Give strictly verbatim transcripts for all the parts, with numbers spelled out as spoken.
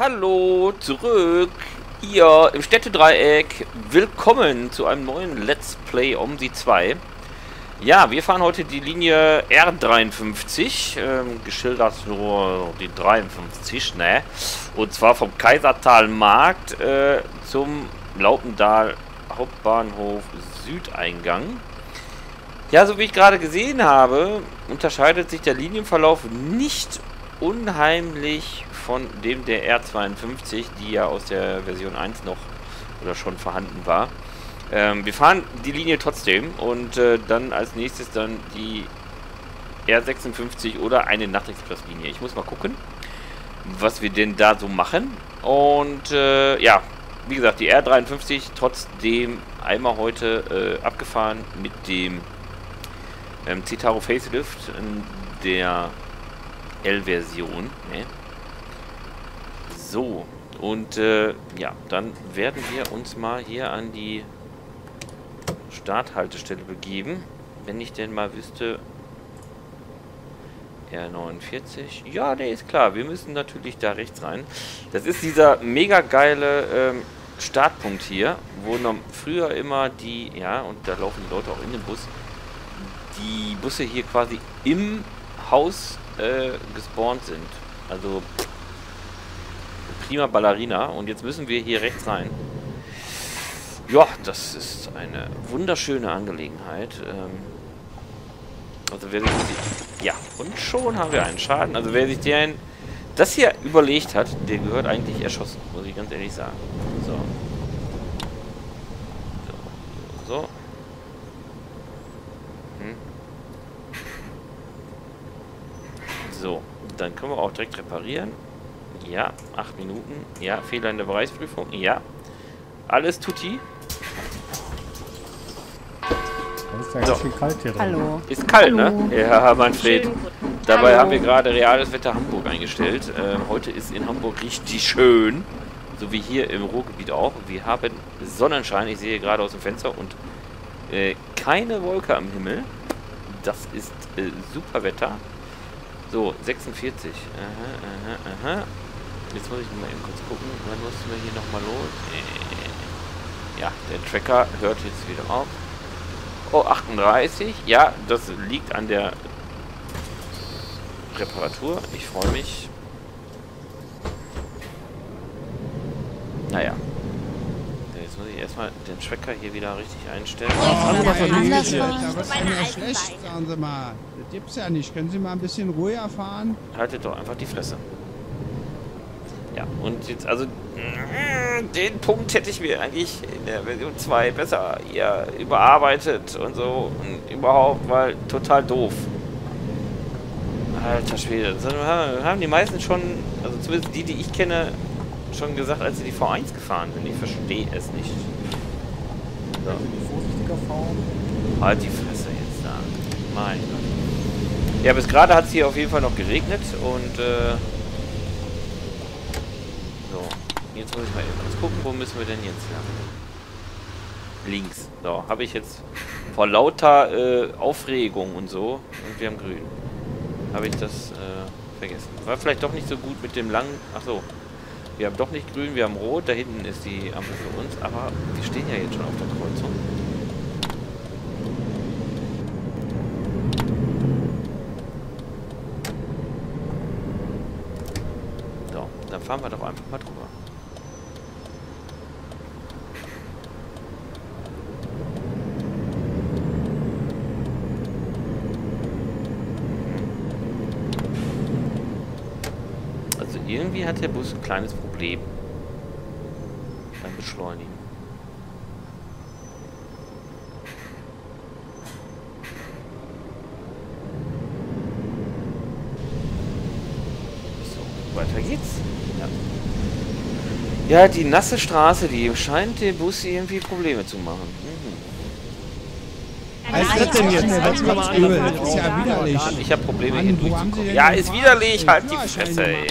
Hallo, zurück, ihr im Städtedreieck. Willkommen zu einem neuen Let's Play OMSI zwei. Ja, wir fahren heute die Linie R dreiundfünfzig, ähm, geschildert nur die dreiundfünfzig, ne? Und zwar vom Kaisertalmarkt äh, zum Laupendal Hauptbahnhof Südeingang. Ja, so wie ich gerade gesehen habe, unterscheidet sich der Linienverlauf nicht unheimlich von dem der R zweiundfünfzig, die ja aus der Version eins noch oder schon vorhanden war. Ähm, wir fahren die Linie trotzdem und äh, dann als nächstes dann die R sechsundfünfzig oder eine Nachtexpresslinie. Ich muss mal gucken, was wir denn da so machen. Und äh, ja, wie gesagt, die R dreiundfünfzig trotzdem einmal heute äh, abgefahren mit dem ähm, Citaro Facelift in der L-Version. Ne? So, und äh, ja, dann werden wir uns mal hier an die Starthaltestelle begeben. Wenn ich denn mal wüsste, R neunundvierzig, ja, der ist klar, wir müssen natürlich da rechts rein. Das ist dieser mega geile ähm, Startpunkt hier, wo noch früher immer die, ja, und da laufen die Leute auch in den Bus, die Busse hier quasi im Haus äh, gespawnt sind. Also prima Ballerina. Und jetzt müssen wir hier rechts rein. Ja, das ist eine wunderschöne Angelegenheit. Ähm also wer sich ja, und schon haben wir einen Schaden. Also wer sich den, das hier überlegt hat, der gehört eigentlich erschossen, muss ich ganz ehrlich sagen. So. So. so. Hm. So. Dann können wir auch direkt reparieren. Ja, acht Minuten. Ja, Fehler in der Bereichsprüfung. Ja. Alles tutti. Das ist ja ganz schön kalt hier drin. Hallo. Ist kalt, Hallo. ne? Ja, Manfred. Dabei Hallo. haben wir gerade reales Wetter Hamburg eingestellt. Ähm, heute ist in Hamburg richtig schön. So wie hier im Ruhrgebiet auch. Wir haben Sonnenschein. Ich sehe gerade aus dem Fenster und äh, keine Wolke am Himmel. Das ist äh, super Wetter. So, sechsundvierzig. Aha, aha, aha. Jetzt muss ich mal eben kurz gucken, wann mussten wir hier nochmal los? Äh, ja, der Tracker hört jetzt wieder auf. Oh, achtunddreißig. Ja, das liegt an der Reparatur. Ich freue mich. Naja. Jetzt muss ich erstmal den Tracker hier wieder richtig einstellen. Oh, oh, das ist ja schlecht, sagen Sie mal. Das gibt's ja nicht. Können Sie mal ein bisschen ruhiger fahren? Haltet doch einfach die Fresse. Ja, und jetzt, also, den Punkt hätte ich mir eigentlich in der Version zwei besser ja, überarbeitet und so. Und überhaupt, weil total doof. Alter Schwede. Das haben die meisten schon, also zumindest die, die ich kenne, schon gesagt, als sie die V eins gefahren sind. Ich verstehe es nicht. So. Halt die Fresse jetzt da. Mein Gott. Ja, bis gerade hat es hier auf jeden Fall noch geregnet und, äh, jetzt muss ich mal eben gucken, wo müssen wir denn jetzt lang? Links. So, habe ich jetzt vor lauter äh, Aufregung und so, und wir haben grün. Habe ich das äh, vergessen. War vielleicht doch nicht so gut mit dem langen... Achso. Wir haben doch nicht grün, wir haben rot. Da hinten ist die Ampel für uns, aber wir stehen ja jetzt schon auf der Kreuzung. So, dann fahren wir doch einfach mal drüber. Irgendwie hat der Bus ein kleines Problem beim Beschleunigen. So, weiter geht's. Ja, ja, die nasse Straße, die scheint dem Bus irgendwie Probleme zu machen. Mhm. Was ist das denn jetzt? Das ist ja widerlich. Ich habe Probleme Mann, hier durchzukommen. Ja, ist widerlich. Halt die Fresse, ey.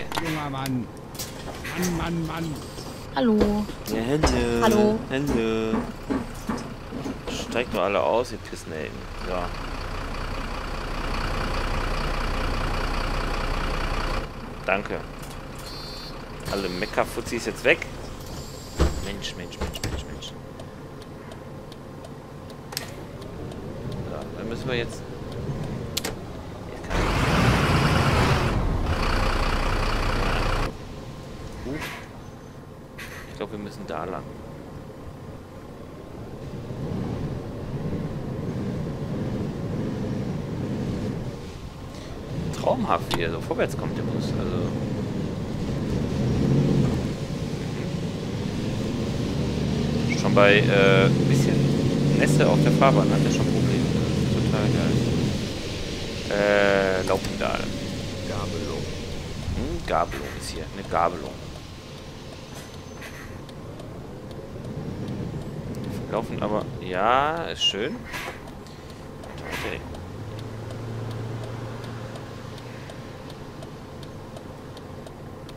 Mann. Mann, Mann, Mann. Hallo. Ja, Hände. Hallo. Hände. Steigt nur alle aus, ihr Pissnägen. Ja. Danke. alle Meckerfuzis jetzt weg. Mensch, Mensch, Mensch, Mensch, Mensch. Ja, dann müssen wir jetzt... Gut. Ich glaube, wir müssen da lang. Traumhaft, wie er so vorwärts kommt der Bus. Also... Schon bei äh, ein bisschen Nässe auf der Fahrbahn hat er schon Probleme. Total geil. Äh, Laupendal. Gabelung. Hm, Gabelung ist hier. Eine Gabelung. Laufen aber... Ja, ist schön. Okay.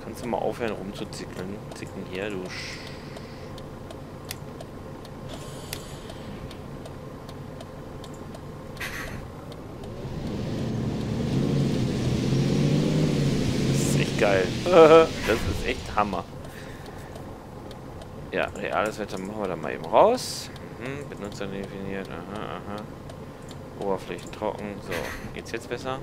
Kannst du mal aufhören rumzuzicken? Zicken hier, du... Sch Geil. Das ist echt Hammer. Ja, reales Wetter machen wir dann mal eben raus. Mhm, Benutzer definiert. Aha, aha. Oberflächen trocken. So, geht's jetzt besser?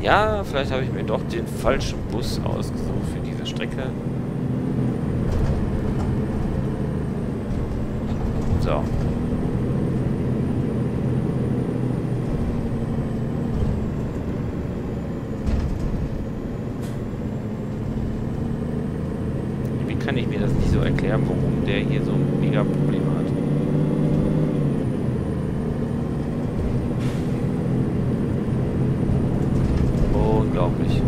Ja, vielleicht habe ich mir doch den falschen Bus ausgesucht für diese Strecke. So. Wie kann ich mir das nicht so erklären, warum der hier so ein mega Problem hat? Unglaublich.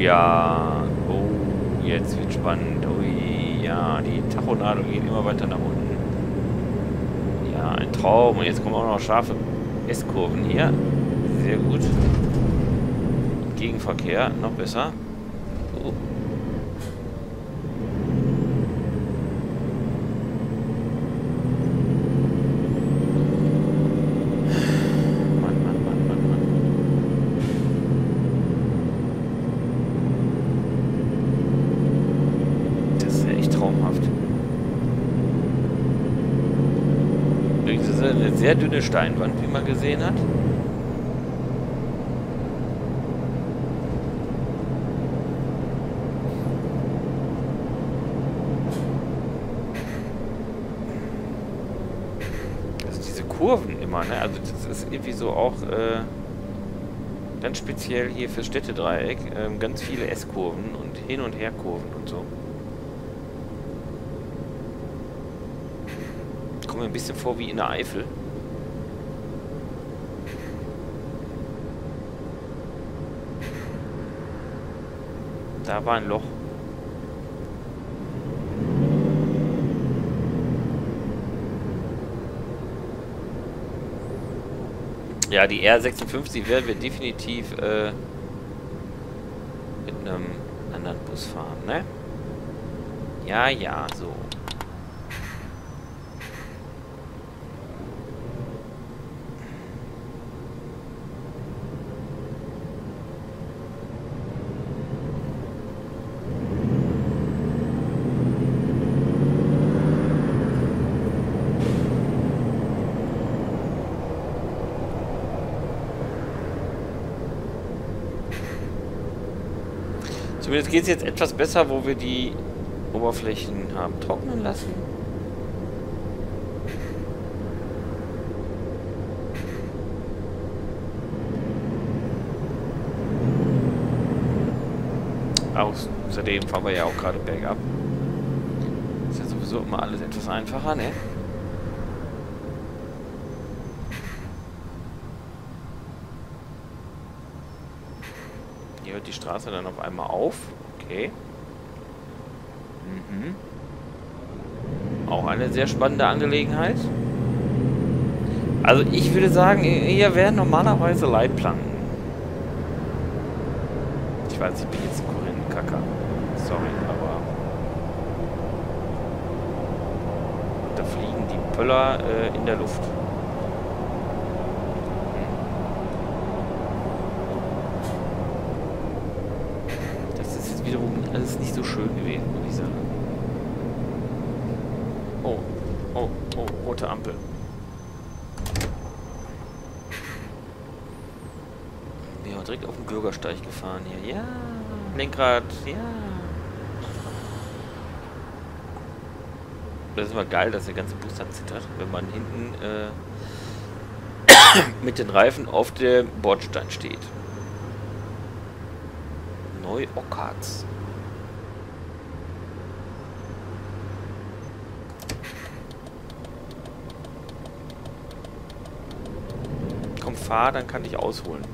Ja, oh, jetzt wird spannend. Ui, ja, die Tachonadel geht immer weiter nach unten. Ja, ein Traum. Und jetzt kommen auch noch scharfe S-Kurven hier. Sehr gut. Gegenverkehr, noch besser. Oh. Sehr dünne Steinwand, wie man gesehen hat. Also diese Kurven immer, ne? Also das ist irgendwie so auch äh, ganz speziell hier für Städtedreieck. Äh, ganz viele S-Kurven und Hin- und Her-Kurven und so. Kommt mir ein bisschen vor wie in der Eifel. Da war ein Loch. Ja, die R sechsundfünfzig werden wir definitiv äh, mit einem anderen Bus fahren, ne? Ja, ja, so. Zumindest geht es jetzt etwas besser, wo wir die Oberflächen haben trocknen lassen. Außerdem fahren wir ja auch gerade bergab. Ist ja sowieso immer alles etwas einfacher, ne? Hier hört die Straße dann auf einmal auf. Okay. Mhm. Auch eine sehr spannende Angelegenheit. Also ich würde sagen, hier wären normalerweise Leitplanken. Ich weiß, ich bin jetzt ein Korinthenkacker. Sorry, aber... Da fliegen die Pöller äh, in der Luft. Das ist jetzt wiederum alles nicht so schön gewesen, muss ich sagen. Oh, oh, oh, rote Ampel. Direkt auf den Bürgersteig gefahren hier. Ja, Lenkrad, ja. Das ist mal geil, dass der ganze Bus dann zittert, wenn man hinten äh, mit den Reifen auf dem Bordstein steht. Neu-Ockarts. Komm, fahr, dann kann ich ausholen.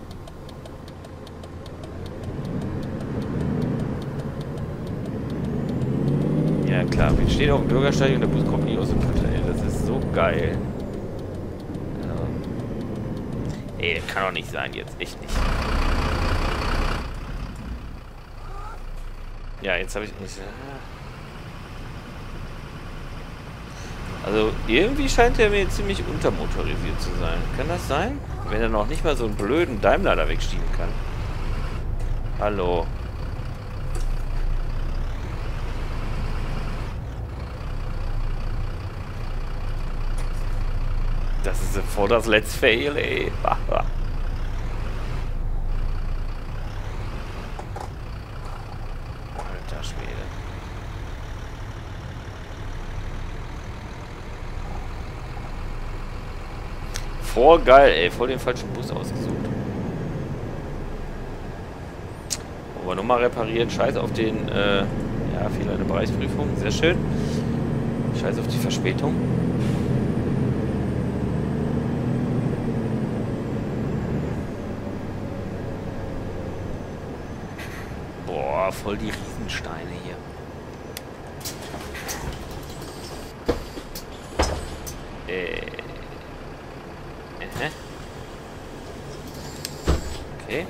Klar, wir stehen auf dem Bürgersteig und der Bus kommt nie aus dem Futter, ey. Das ist so geil. Ähm. Ey, das kann doch nicht sein jetzt. Echt nicht. Ja, jetzt habe ich nicht... Also, irgendwie scheint der mir ziemlich untermotorisiert zu sein. Kann das sein? Wenn er noch nicht mal so einen blöden Daimler da wegschieben kann. Hallo. Das ist vor das Let's Fail, ey. Alter Schwede. Voll geil, ey. Voll den falschen Bus ausgesucht. Aber nochmal reparieren. Scheiß auf den äh, ja, Fehler der Bereichsprüfung. Sehr schön. Scheiß auf die Verspätung. Voll die Riesensteine hier. Äh. Äh. Okay.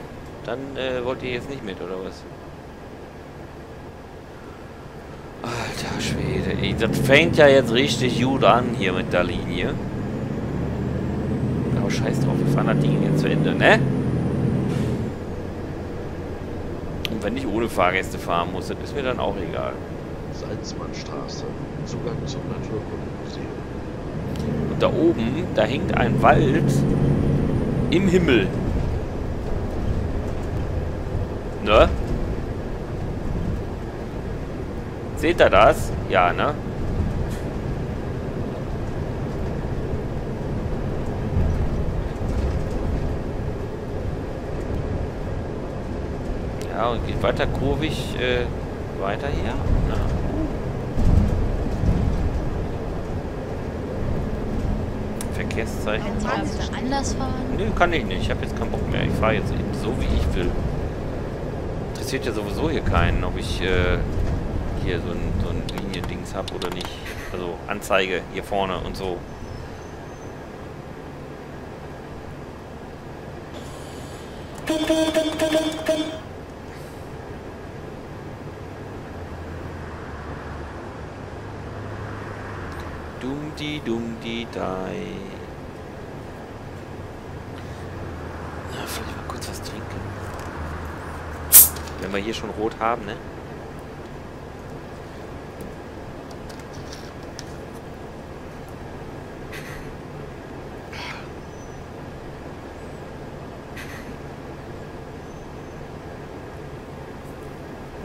Dann äh, wollt ihr jetzt nicht mit, oder was? Alter Schwede. Ey, das fängt ja jetzt richtig gut an hier mit der Linie. Aber scheiß drauf, wir fahren das Ding jetzt zu Ende, ne? Wenn ich ohne Fahrgäste fahren muss, das ist mir dann auch egal. Salzmannstraße, Zugang zum Naturkundemuseum. Und da oben, da hängt ein Wald im Himmel. Ne? Seht ihr das? Ja, ne? Ja, und geht weiter kurvig äh, weiter hier. Ja. Verkehrszeichen. Kannst du anders fahren? Nö, kann ich nicht. Ich habe jetzt keinen Bock mehr. Ich fahre jetzt eben so, wie ich will. Interessiert ja sowieso hier keinen, ob ich äh, hier so ein, so ein Liniendings habe oder nicht. Also Anzeige hier vorne und so. Die dumm die dai. Ja, vielleicht mal kurz was trinken. Wenn wir hier schon rot haben, ne?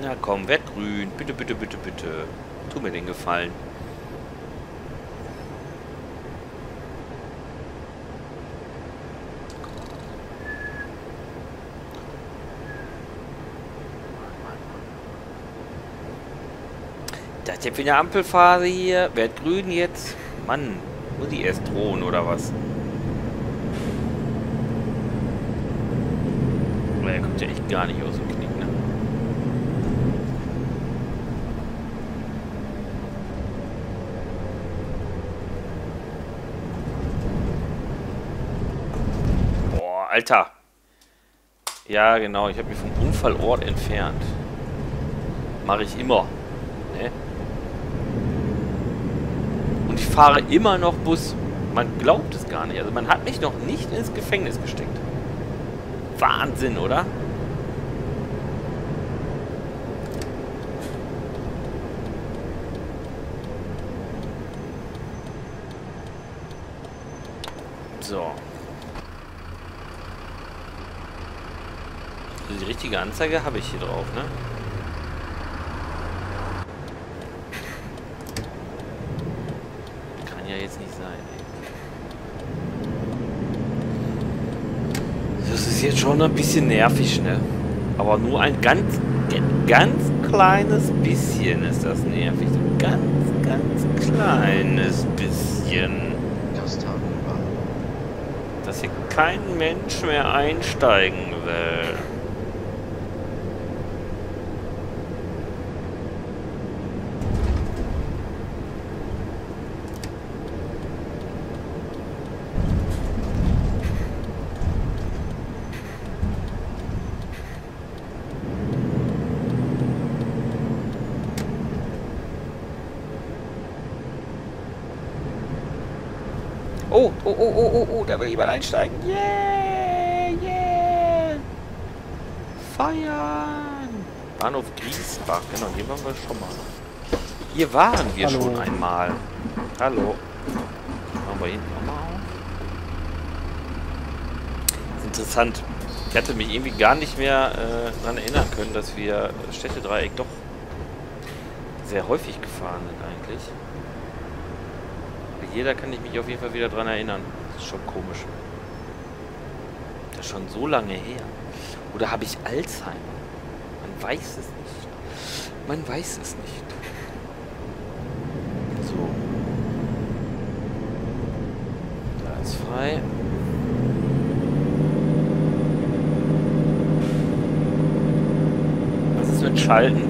Na komm, werd grün. Bitte, bitte, bitte, bitte. Tu mir den Gefallen. Ich bin in der Ampelphase hier. Werd grün jetzt. Mann, muss ich erst drohen oder was? Aber er kommt ja echt gar nicht aus dem Knick, ne? Boah, Alter. Ja, genau. Ich habe mich vom Unfallort entfernt. Mache ich immer. Ne? Und ich fahre immer noch Bus. Man glaubt es gar nicht. Also man hat mich noch nicht ins Gefängnis gesteckt. Wahnsinn, oder? So. Die richtige Anzeige habe ich hier drauf, ne? Kann ja jetzt nicht sein, ey. Das ist jetzt schon ein bisschen nervig, ne? Aber nur ein ganz, ganz kleines bisschen ist das nervig. Ein ganz, ganz kleines bisschen. Dass hier kein Mensch mehr einsteigen will. Oh, oh, oh, oh, oh, oh, da will jemand einsteigen. Yeah, yeah. Feiern. Bahnhof Griesbach, genau, hier waren wir schon mal. Hier waren wir Hallo. schon einmal. Hallo. Machen wir hinten nochmal auf. Interessant. Ich hatte mich irgendwie gar nicht mehr äh, daran erinnern können, dass wir das Städtedreieck doch sehr häufig gefahren sind eigentlich. Hier, da kann ich mich auf jeden Fall wieder dran erinnern. Das ist schon komisch. Das ist schon so lange her. Oder habe ich Alzheimer? Man weiß es nicht. Man weiß es nicht. So. Da ist frei. Was ist mit Schalten?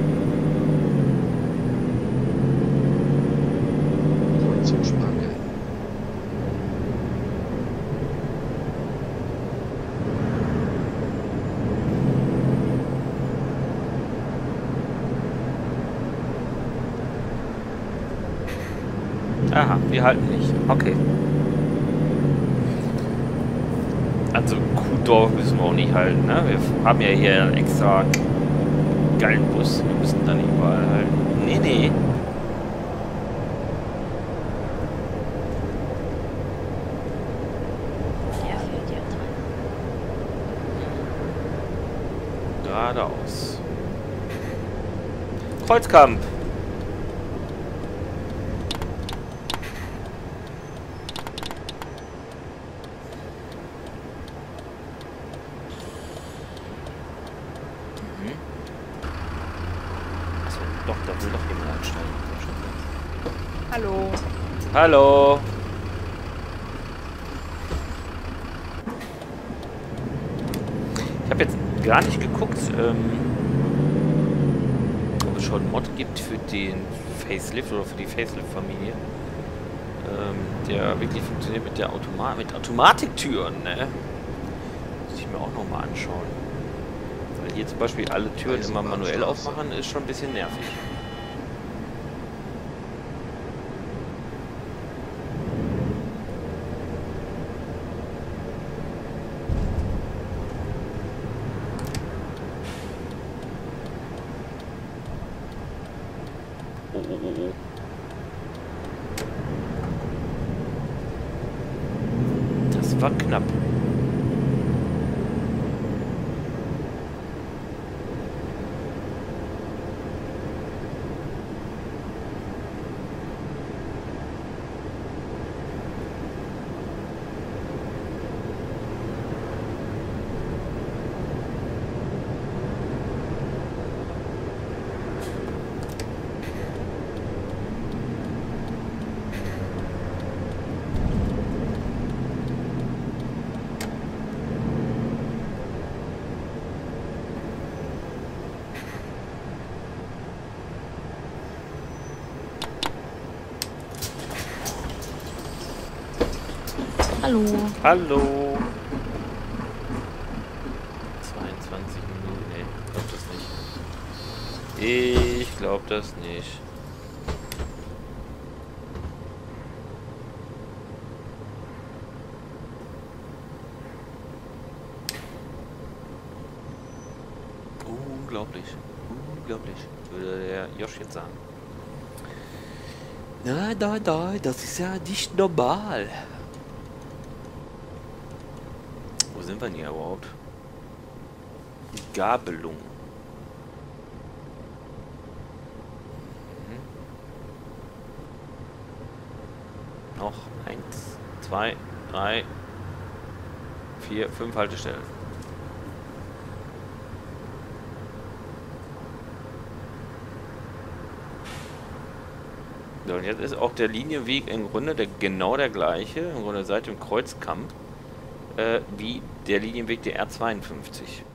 Aha, wir halten nicht. Okay. Also Kuhdorf müssen wir auch nicht halten, ne? Wir haben ja hier einen extra geilen Bus. Wir müssen da nicht überall halten. Nee, nee. Geradeaus. Kreuzkampf. Doch, da will doch jemand einsteigen. Hallo. Hallo. Ich habe jetzt gar nicht geguckt, ähm, ob es schon einen Mod gibt für den Facelift oder für die Facelift-Familie. Ähm, der wirklich funktioniert mit der Automa mit Automatiktüren, ne? Muss ich mir auch nochmal anschauen. Hier zum Beispiel alle Türen immer manuell aufmachen, ist schon ein bisschen nervig. Oh, oh, oh, oh. Das war knapp. Hallo. Hallo. zweiundzwanzig Ich glaube das nicht. Unglaublich. Unglaublich, würde der Josh jetzt sagen. Nein, nein, nein, das ist ja nicht normal. Wo sind wir denn hier überhaupt? Die Gabelung. Mhm. Noch eins, zwei, drei, vier, fünf Haltestellen. Und jetzt ist auch der Linienweg im Grunde der, genau der gleiche, im Grunde seit dem Kreuzkampf, äh, wie der Linienweg der R zweiundfünfzig.